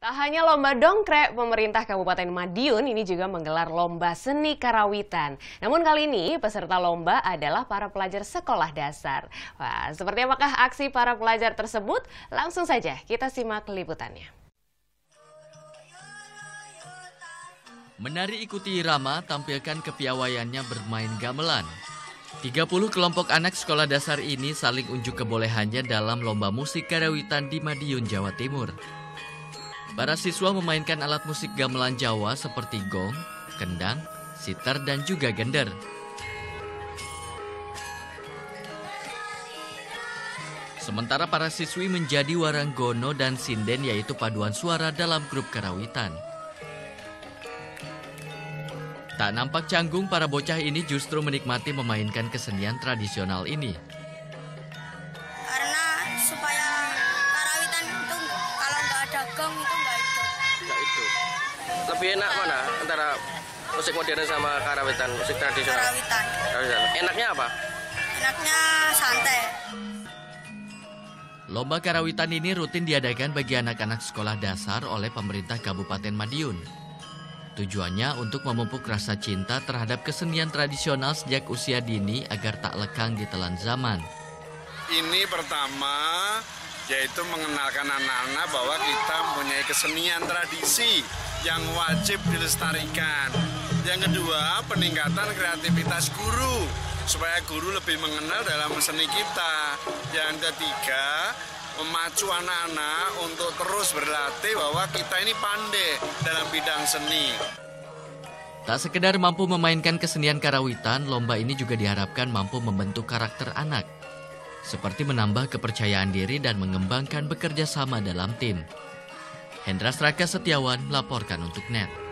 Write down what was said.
Tak hanya lomba dongkrek, pemerintah Kabupaten Madiun ini juga menggelar lomba seni karawitan. Namun kali ini peserta lomba adalah para pelajar sekolah dasar. Wah, seperti apakah aksi para pelajar tersebut? Langsung saja kita simak liputannya. Menari ikuti irama tampilkan kepiawaiannya bermain gamelan. 30 kelompok anak sekolah dasar ini saling unjuk kebolehannya dalam lomba musik karawitan di Madiun, Jawa Timur. Para siswa memainkan alat musik gamelan Jawa seperti gong, kendang, sitar, dan juga gender. Sementara para siswi menjadi waranggono dan sinden, yaitu paduan suara dalam grup karawitan. Tak nampak canggung, para bocah ini justru menikmati memainkan kesenian tradisional ini. Lebih enak mana antara musik modern sama karawitan, musik tradisional? Karawitan. Enaknya apa? Enaknya santai. Lomba karawitan ini rutin diadakan bagi anak-anak sekolah dasar oleh pemerintah Kabupaten Madiun. Tujuannya untuk memupuk rasa cinta terhadap kesenian tradisional sejak usia dini agar tak lekang ditelan zaman. Ini pertama yaitu mengenalkan anak-anak bahwa kita mempunyai kesenian tradisi yang wajib dilestarikan. Yang kedua, peningkatan kreativitas guru, supaya guru lebih mengenal dalam seni kita. Yang ketiga, memacu anak-anak untuk terus berlatih bahwa kita ini pandai dalam bidang seni. Tak sekedar mampu memainkan kesenian karawitan, lomba ini juga diharapkan mampu membentuk karakter anak, seperti menambah kepercayaan diri dan mengembangkan bekerja sama dalam tim. Hendra Sraka Setiawan melaporkan untuk NET.